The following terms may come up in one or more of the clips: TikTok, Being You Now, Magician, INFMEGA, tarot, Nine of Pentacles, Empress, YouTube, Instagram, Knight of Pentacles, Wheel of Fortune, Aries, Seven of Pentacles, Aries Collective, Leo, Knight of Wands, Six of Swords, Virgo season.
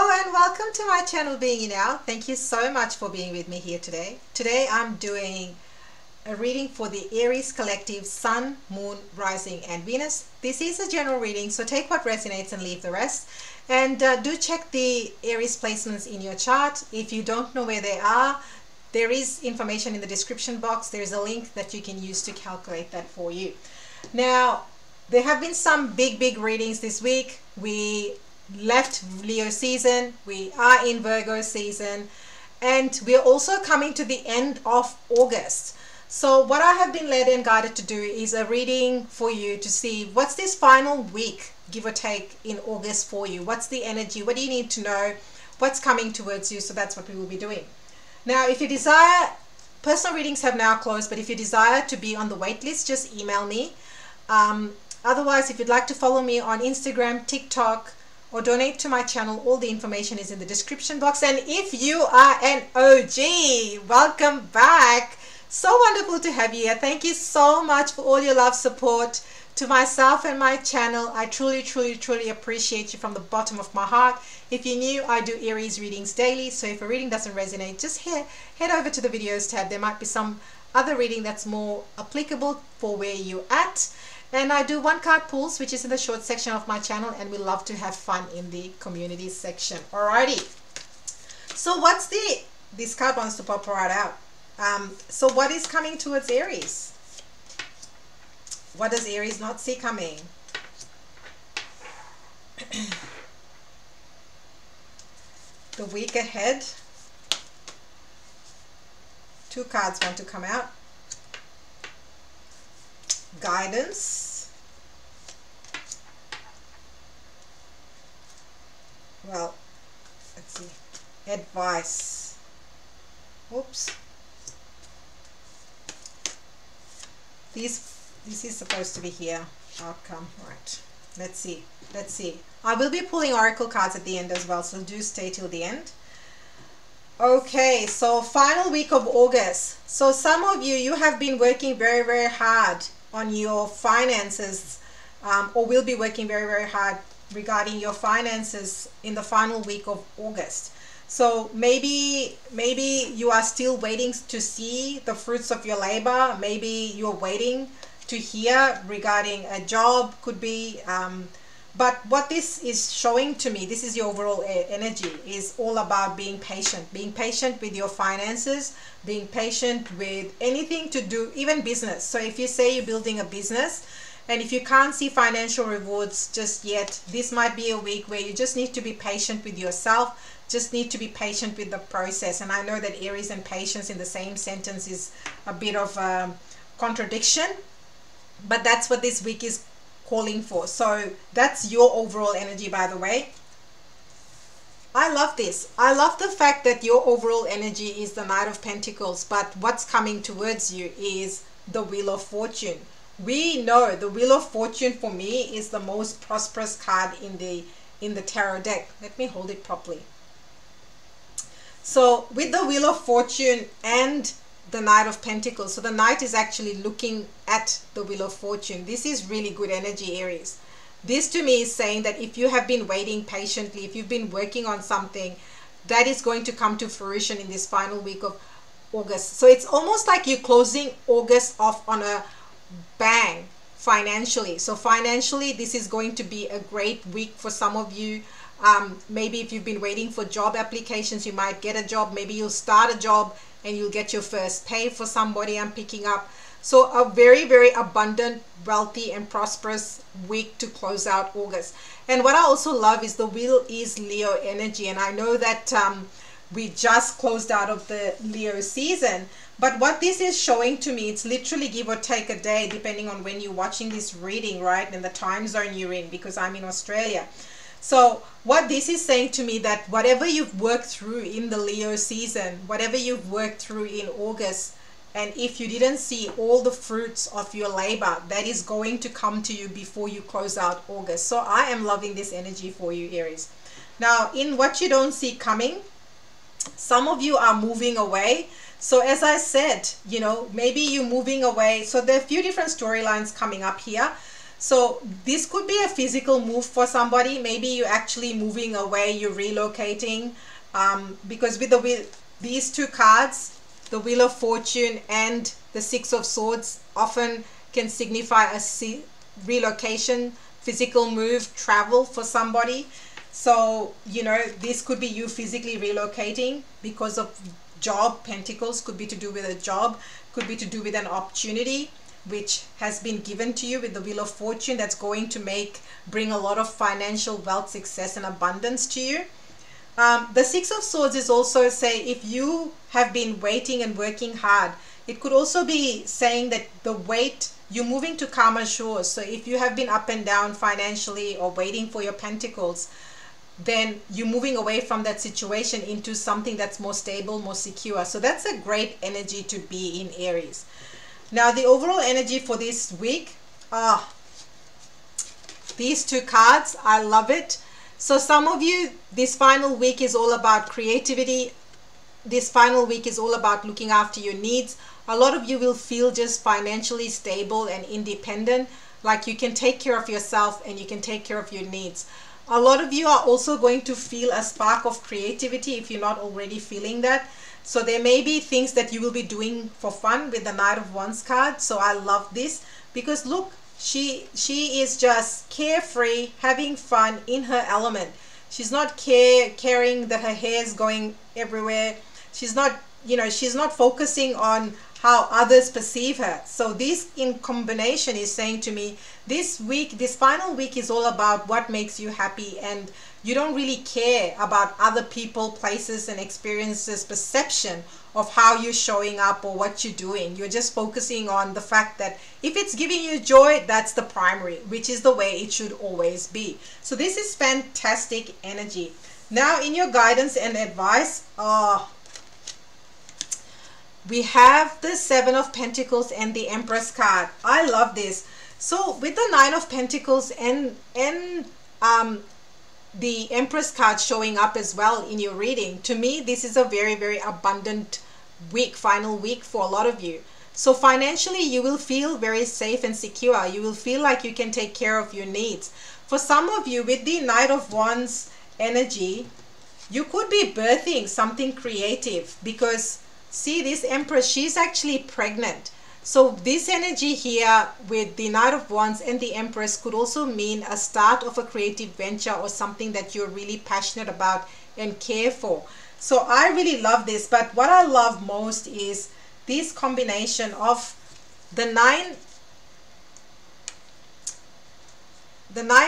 Hello and welcome to my channel Being You Now. Thank you so much for being with me here today. Today I'm doing a reading for the Aries Collective Sun, Moon, Rising and Venus. This is a general reading, so take what resonates and leave the rest. And do check the Aries placements in your chart. If you don't know where they are, there is information in the description box. There is a link that you can use to calculate that for you. Now, there have been some big readings this week. We left Leo season, we are in Virgo season, and we're also coming to the end of August. So what I have been led and guided to do is a reading for you to see what's this final week, give or take, in August for you. What's the energy? What do you need to know? What's coming towards you? So that's what we will be doing. Now, if you desire, personal readings have now closed, but if you desire to be on the wait list, just email me. Otherwise, if you'd like to follow me on Instagram, TikTok, or donate to my channel, all the information is in the description box. And if you are an OG, welcome back. So wonderful to have you here. Thank you so much for all your love, support to myself and my channel. I truly appreciate you from the bottom of my heart. If you're new, I do Aries readings daily, so if a reading doesn't resonate, just head over to the videos tab. There might be some other reading that's more applicable for where you're at. And I do one card pulls, which is in the short section of my channel, and we love to have fun in the community section. Alrighty. So what's this card wants to pop right out. So what is coming towards Aries? What does Aries not see coming? The week ahead. Two cards want to come out. Guidance. Well, let's see. Advice. Oops. This is supposed to be here. Outcome. Right. Let's see. Let's see. I will be pulling oracle cards at the end as well, so do stay till the end. Okay, so final week of August. So some of you have been working very hard on your finances, or will be working very hard regarding your finances in the final week of August. So maybe you are still waiting to see the fruits of your labor. Maybe you're waiting to hear regarding a job, could be, but what this is showing to me, this is your overall energy, is all about being patient with your finances, being patient with anything to do, even business. So if you say you're building a business and if you can't see financial rewards just yet, this might be a week where you just need to be patient with yourself, just need to be patient with the process. And I know that Aries and patience in the same sentence is a bit of a contradiction, but that's what this week is calling for. So that's your overall energy, by the way. I love this. I love the fact that your overall energy is the Knight of Pentacles, but what's coming towards you is the Wheel of Fortune. We know the Wheel of Fortune for me is the most prosperous card in the tarot deck. Let me hold it properly. So with the Wheel of Fortune and the Knight of Pentacles, so the Knight is actually looking at the Wheel of Fortune. This is really good energy, Aries. This to me is saying that if you have been waiting patiently, if you've been working on something, that is going to come to fruition in this final week of August. So it's almost like you're closing August off on a bang financially. So financially, this is going to be a great week for some of you. Maybe if you've been waiting for job applications, you might get a job. Maybe you'll start a job and you'll get your first pay for somebody I'm picking up. So a very abundant, wealthy and prosperous week to close out August. And what I also love is the wheel is Leo energy. And I know that we just closed out of the Leo season, but what this is showing to me, it's literally give or take a day, depending on when you're watching this reading, right? And the time zone you're in, because I'm in Australia. So what this is saying to me, that whatever you've worked through in the Leo season, whatever you've worked through in August, and if you didn't see all the fruits of your labor, that is going to come to you before you close out August. So I am loving this energy for you, Aries. Now, in what you don't see coming, some of you are moving away. So as I said, you know, maybe you're moving away. So there are a few different storylines coming up here. So this could be a physical move for somebody. Maybe you're actually moving away, you're relocating, because with these two cards, the Wheel of Fortune and the Six of Swords, often can signify a relocation, physical move, travel for somebody. So, you know, this could be you physically relocating because of job. Pentacles could be to do with a job, could be to do with an opportunity which has been given to you with the Wheel of Fortune, that's going to bring a lot of financial wealth, success and abundance to you. The Six of Swords is also, say, if you have been waiting and working hard, it could also be saying that the weight, you're moving to calmer shores. So if you have been up and down financially or waiting for your pentacles, then you're moving away from that situation into something that's more stable, more secure. So that's a great energy to be in, Aries. Now the overall energy for this week, these two cards, I love it. So some of you, this final week is all about creativity. This final week is all about looking after your needs. A lot of you will feel just financially stable and independent, like you can take care of yourself and you can take care of your needs. A lot of you are also going to feel a spark of creativity if you're not already feeling that. So there may be things that you will be doing for fun with the Knight of Wands card. So I love this because look, she is just carefree, having fun, in her element. She's not caring that her hair is going everywhere. She's not, you know, she's not focusing on how others perceive her. So this in combination is saying to me, this week, this final week is all about what makes you happy, and you don't really care about other people, places and experiences, perception of how you're showing up or what you're doing. You're just focusing on the fact that if it's giving you joy, that's the primary, which is the way it should always be. So this is fantastic energy. Now in your guidance and advice, we have the Seven of Pentacles and the Empress card. I love this. So with the Nine of Pentacles and the Empress card showing up as well in your reading, to me this is a very, very abundant week, final week for a lot of you. So financially you will feel very safe and secure. You will feel like you can take care of your needs. For some of you, with the Knight of Wands energy, you could be birthing something creative, because see, this Empress, she's actually pregnant. So this energy here with the Knight of Wands and the Empress could also mean a start of a creative venture or something that you're really passionate about and care for. So I really love this, but what I love most is this combination of the Nine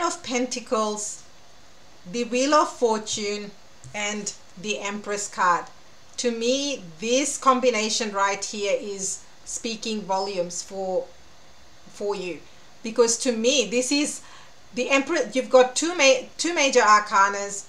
of Pentacles, the Wheel of Fortune and the Empress card. To me, this combination right here is speaking volumes for you, because to me this is the Empress. You've got two major arcanas,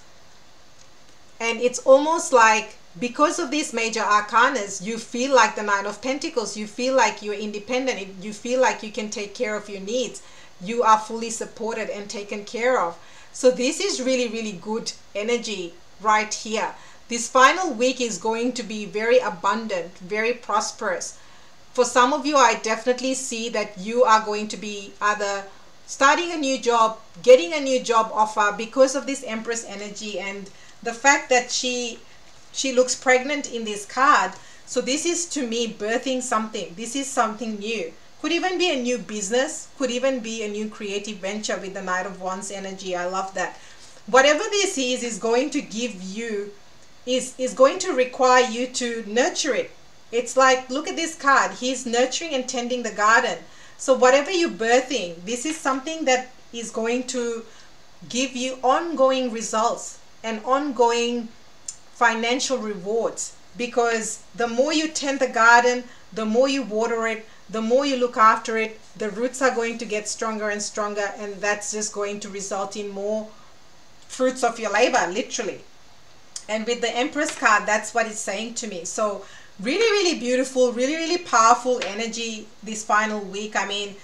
and it's almost like because of these major arcanas, you feel like the Nine of Pentacles, you feel like you're independent, you feel like you can take care of your needs, you are fully supported and taken care of. So this is really, really good energy right here. This final week is going to be very abundant, very prosperous. For some of you, I definitely see that you are going to be either starting a new job, getting a new job offer because of this Empress energy and the fact that she looks pregnant in this card. So this is, to me, birthing something. This is something new. Could even be a new business, could even be a new creative venture with the Knight of Wands energy. I love that. Whatever this is going to give you, is going to require you to nurture it. It's like, look at this card. He's nurturing and tending the garden. So whatever you're birthing, this is something that is going to give you ongoing results and ongoing financial rewards, because the more you tend the garden, the more you water it, the more you look after it, the roots are going to get stronger and stronger, and that's just going to result in more fruits of your labor, literally. And with the Empress card, that's what it's saying to me. So really, really beautiful, really, really powerful energy this final week. I mean,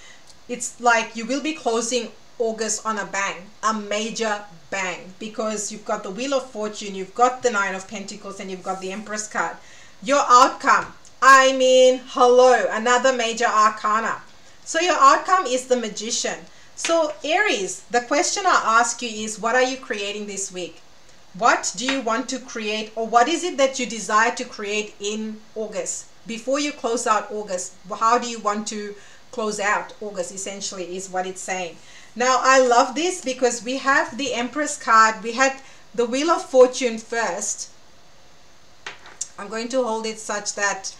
it's like you will be closing August on a bang, a major bang, because you've got the Wheel of Fortune, you've got the Nine of Pentacles, and you've got the Empress card. Your outcome, I mean, hello, another major arcana. So your outcome is the Magician. So Aries, the question I ask you is, what are you creating this week? What do you want to create, or what is it that you desire to create in August? Before you close out August, how do you want to close out August, essentially, is what it's saying. Now, I love this because we have the Empress card. We had the Wheel of Fortune first. I'm going to hold it such that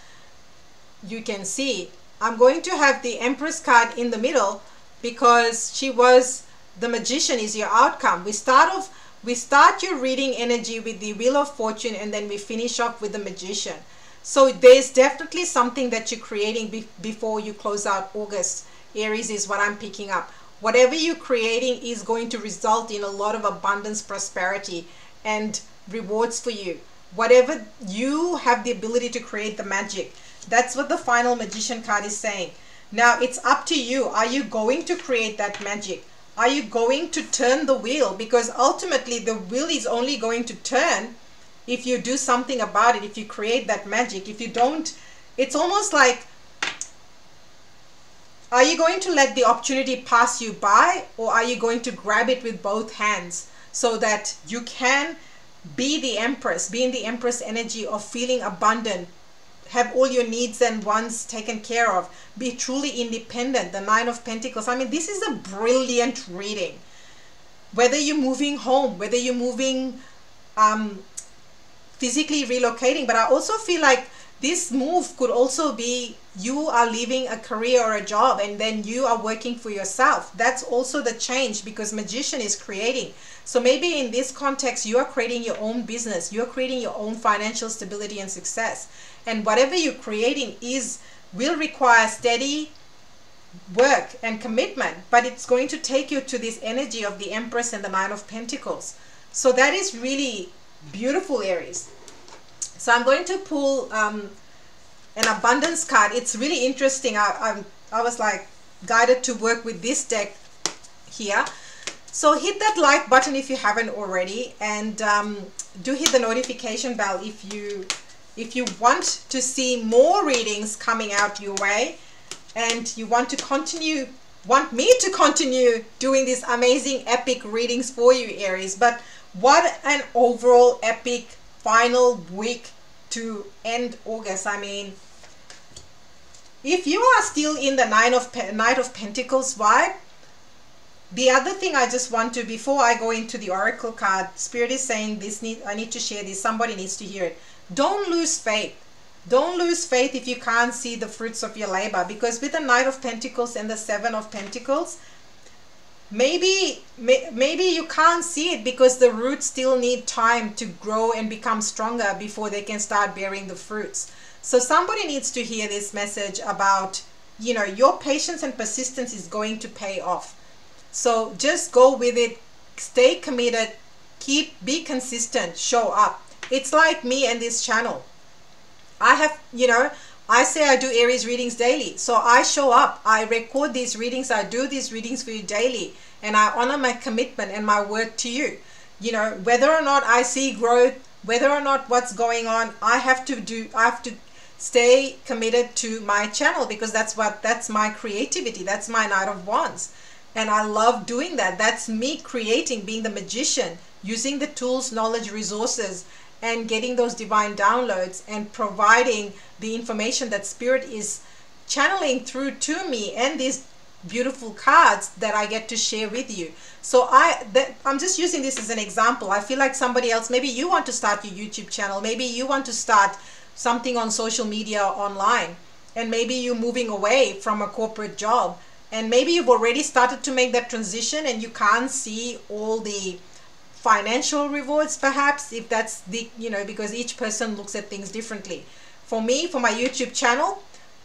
you can see. I'm going to have the Empress card in the middle because she was the Magician, is your outcome. We start your reading energy with the Wheel of Fortune, and then we finish off with the Magician. So there's definitely something that you're creating before you close out August. Aries, is what I'm picking up. Whatever you're creating is going to result in a lot of abundance, prosperity, and rewards for you. Whatever you have the ability to create the magic. That's what the final Magician card is saying. Now it's up to you. Are you going to create that magic? Are you going to turn the wheel? Because ultimately the wheel is only going to turn if you do something about it, if you create that magic. If you don't, it's almost like, are you going to let the opportunity pass you by, or are you going to grab it with both hands so that you can be the Empress, be in the Empress energy of feeling abundant, have all your needs and wants taken care of, be truly independent, the Nine of Pentacles. I mean, this is a brilliant reading. Whether you're moving home, whether you're moving physically relocating, but I also feel like this move could also be you are leaving a career or a job and then you are working for yourself. That's also the change, because Magician is creating. So maybe in this context, you are creating your own business. You're creating your own financial stability and success. And whatever you're creating will require steady work and commitment, but it's going to take you to this energy of the Empress and the Nine of Pentacles. So that is really beautiful, Aries. So I'm going to pull an abundance card. It's really interesting. I was like guided to work with this deck here. So hit that like button if you haven't already, and do hit the notification bell if you want to see more readings coming out your way, and you want me to continue doing these amazing epic readings for you, Aries. But what an overall epic final week to end August. I mean, if you are still in the Knight of Pentacles vibe, the other thing I just want to, before I go into the Oracle card, Spirit is saying I need to share this. Somebody needs to hear it. Don't lose faith. Don't lose faith if you can't see the fruits of your labor, because with the Knight of Pentacles and the Seven of Pentacles, maybe you can't see it because the roots still need time to grow and become stronger before they can start bearing the fruits. So somebody needs to hear this message about, you know, your patience and persistence is going to pay off. So just go with it, stay committed, be consistent, show up. It's like me and this channel. I have, you know, I say I do Aries readings daily. So I show up, I record these readings, I do these readings for you daily, and I honor my commitment and my word to you. You know, whether or not I see growth, whether or not what's going on, I have to stay committed to my channel, because that's my creativity. That's my Knight of Wands. And I love doing that. That's me creating, being the Magician, using the tools, knowledge, resources, and getting those divine downloads and providing the information that Spirit is channeling through to me and these beautiful cards that I get to share with you. So I'm just using this as an example. I feel like somebody else, maybe you want to start your YouTube channel, maybe you want to start something on social media or online, and maybe you're moving away from a corporate job, and maybe you've already started to make that transition and you can't see all the financial rewards, perhaps, if that's the, you know, because each person looks at things differently. For me, for my YouTube channel,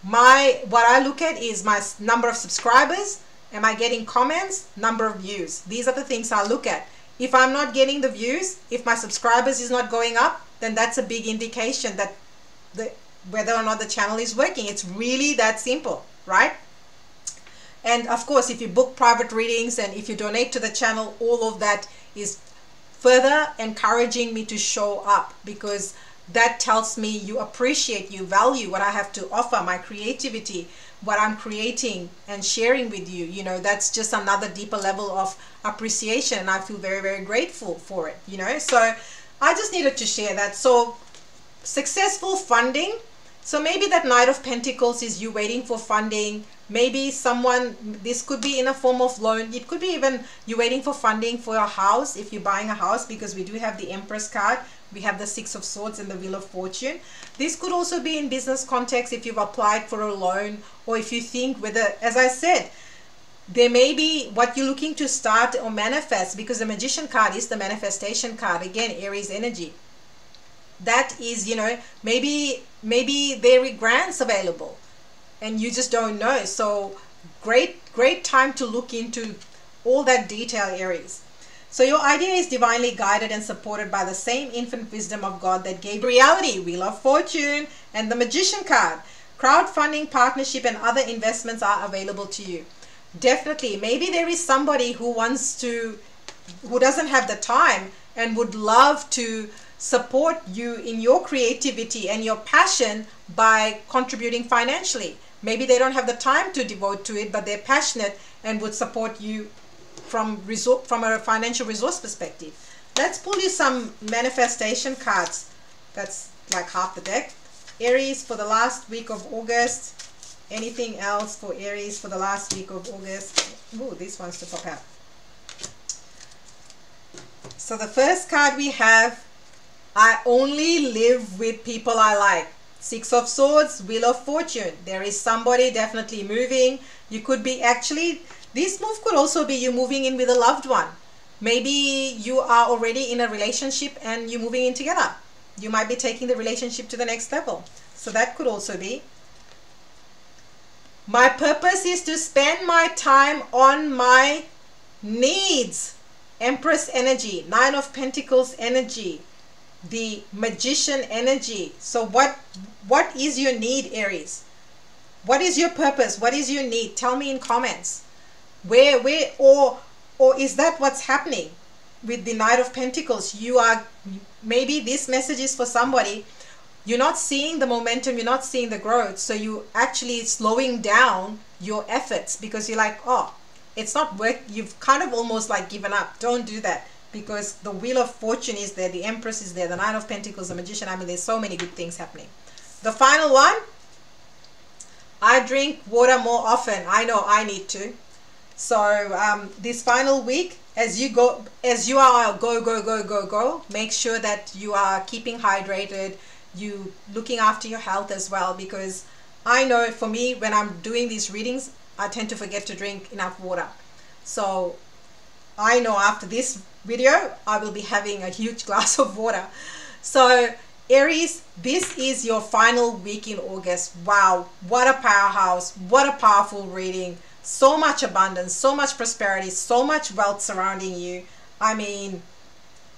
what I look at is my number of subscribers. Am I getting comments? Number of views. These are the things I look at. If I'm not getting the views, if my subscribers is not going up, then that's a big indication that whether or not the channel is working. It's really that simple, right? And of course, if you book private readings and if you donate to the channel, all of that is further encouraging me to show up, because that tells me you appreciate, you value what I have to offer, my creativity, what I'm creating and sharing with you. You know, that's just another deeper level of appreciation, and I feel very, very grateful for it, you know. So I just needed to share that. So successful funding. So maybe that Knight of Pentacles is you waiting for funding. Maybe someone, this could be in a form of loan. It could be even you're waiting for funding for your house if you're buying a house, because we do have the Empress card. We have the Six of Swords and the Wheel of Fortune. This could also be in business context if you've applied for a loan, or if you think whether, as I said, there may be what you're looking to start or manifest, because the Magician card is the manifestation card. Again, Aries energy. That is, you know, maybe there are grants available and you just don't know. So great time to look into all that detail, Aries. So your idea is divinely guided and supported by the same infinite wisdom of God that gave reality. Wheel of Fortune and the Magician card. Crowdfunding, partnership and other investments are available to you. Definitely, maybe there is somebody who wants to, who doesn't have the time and would love to support you in your creativity and your passion by contributing financially. Maybe they don't have the time to devote to it, but they're passionate and would support you from a financial resource perspective. Let's pull you some manifestation cards. That's like half the deck, Aries, for the last week of August. Anything else for Aries for the last week of August? Ooh, this one's to pop out. So the first card we have, I only live with people I like. Six of Swords, Wheel of Fortune. There is somebody definitely moving. You could be actually, this move could also be you moving in with a loved one. Maybe you are already in a relationship and you're moving in together. You might be taking the relationship to the next level. So that could also be. My purpose is to spend my time on my needs. Empress energy, Nine of Pentacles energy, the Magician energy. So what is your need, Aries? What is your purpose? What is your need? Tell me in comments. Where or is that what's happening with the Knight of Pentacles? You are, maybe this message is for somebody. You're not seeing the momentum, you're not seeing the growth, so you actually slowing down your efforts because you're like, oh, it's not work. You've kind of almost like given up. Don't do that. Because the Wheel of Fortune is there, the Empress is there, the Nine of Pentacles, the Magician. I mean, there's so many good things happening. The final one, I drink water more often. I know I need to. So this final week, as you go, as you are go, make sure that you are keeping hydrated, you looking after your health as well, because I know for me, when I'm doing these readings, I tend to forget to drink enough water. So I know after this video, I will be having a huge glass of water. So Aries, this is your final week in August. Wow, what a powerhouse, what a powerful reading. So much abundance, so much prosperity, so much wealth surrounding you. I mean,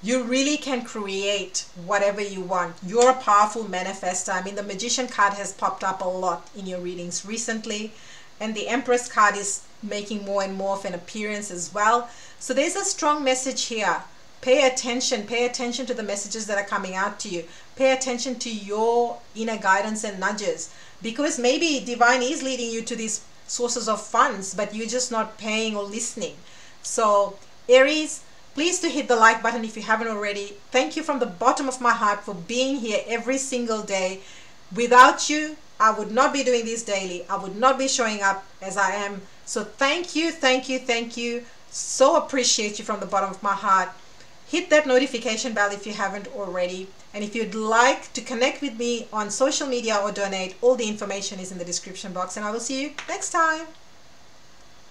you really can create whatever you want. You're a powerful manifestor. I mean, the Magician card has popped up a lot in your readings recently, and the Empress card is making more and more of an appearance as well. So there's a strong message here. Pay attention to the messages that are coming out to you. Pay attention to your inner guidance and nudges, because maybe divine is leading you to these sources of funds, but you're just not paying or listening. So Aries, please do hit the like button if you haven't already. Thank you from the bottom of my heart for being here every single day. Without you, I would not be doing this daily. I would not be showing up as I am. So thank you, thank you, thank you. So appreciate you from the bottom of my heart. Hit that notification bell if you haven't already. And if you'd like to connect with me on social media or donate, all the information is in the description box. And I will see you next time.